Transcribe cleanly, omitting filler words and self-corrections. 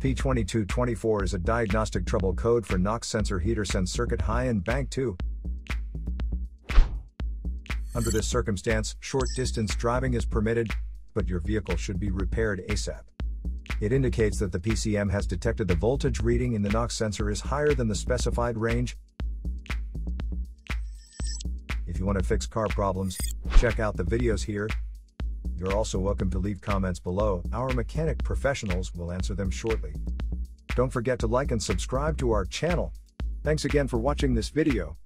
P2224 is a diagnostic trouble code for NOx sensor heater sense circuit high and bank 2. Under this circumstance, short-distance driving is permitted, but your vehicle should be repaired ASAP. It indicates that the PCM has detected the voltage reading in the NOx sensor is higher than the specified range. If you want to fix car problems, check out the videos here. You're also welcome to leave comments below. Our mechanic professionals will answer them shortly. Don't forget to like and subscribe to our channel. Thanks again for watching this video.